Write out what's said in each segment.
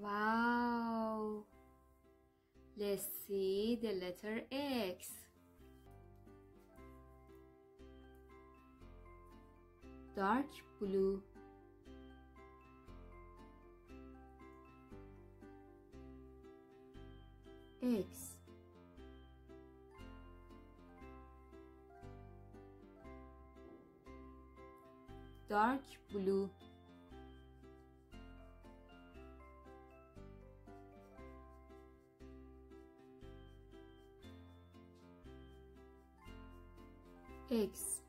Wow! Let's see the letter X. Dark blue. X. Dark blue. X.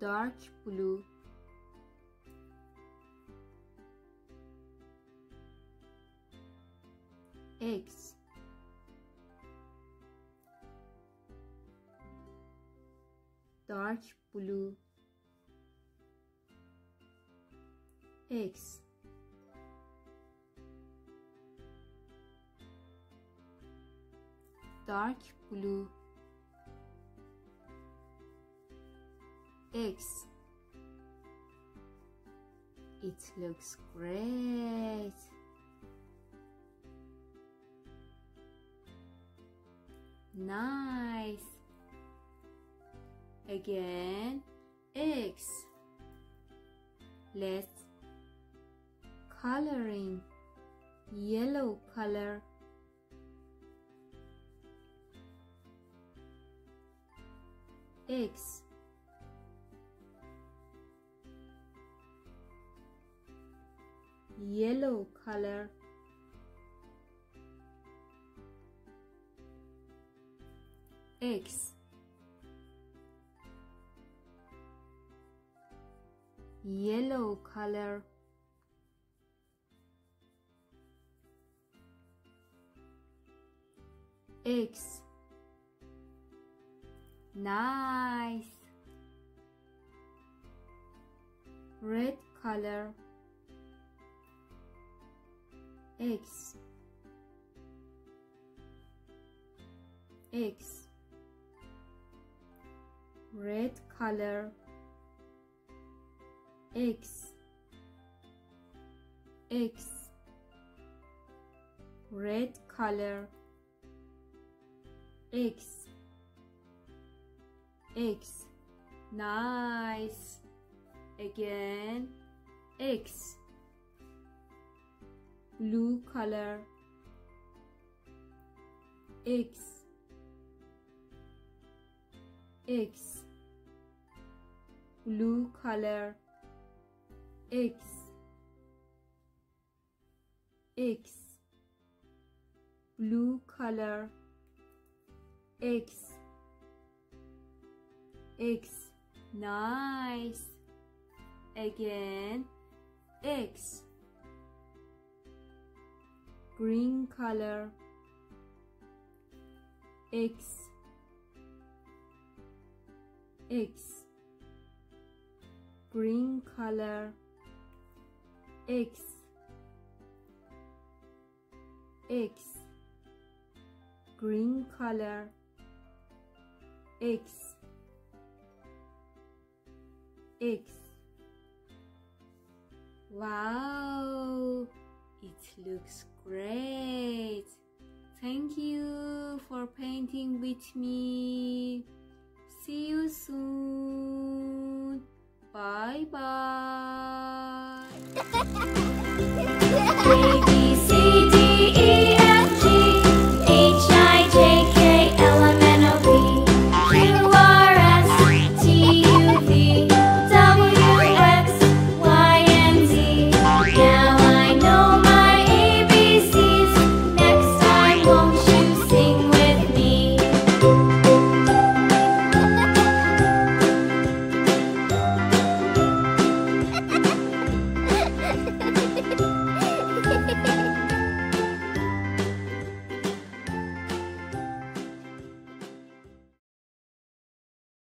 Dark blue. X. Dark blue. X. Dark blue. X. It looks great. Nice. Again, X. Let's coloring yellow color. X. Yellow color. X. Yellow color. X. Nice. Red color. X. X. Red color. X. X. Red color. X. X. Nice. Again, X. Blue color. X. X. Blue color. X. X. Blue color. X. X. Nice. Again, X. Green color. X. X. Green color. X. X. Green color. X. X. Wow, it looks great. Thank you for painting with me. See you soon. Bye bye. A, B, C, D, E.